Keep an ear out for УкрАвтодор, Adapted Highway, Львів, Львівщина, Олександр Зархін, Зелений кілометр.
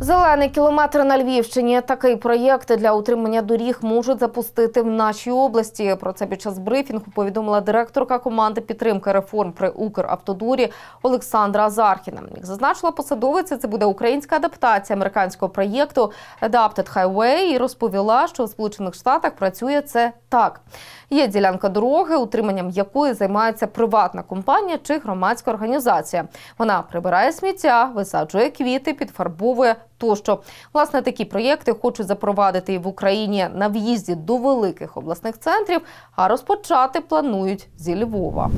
Зелений кілометр на Львівщині. Такий проєкт для утримання доріг можуть запустити в нашій області. Про це під час брифінгу повідомила директорка команди підтримки реформ при УкрАвтодорі Олександра Зархіна. Як зазначила посадовиця, це буде українська адаптація американського проєкту Adapted Highway і розповіла, що в Сполучених Штатах працює це так. Є ділянка дороги, утриманням якої займається приватна компанія чи громадська організація. Вона прибирає сміття, висаджує квіти, підфарбовує тощо. Власне, такі проєкти хочуть запровадити і в Україні на в'їзді до великих обласних центрів, а розпочати планують зі Львова.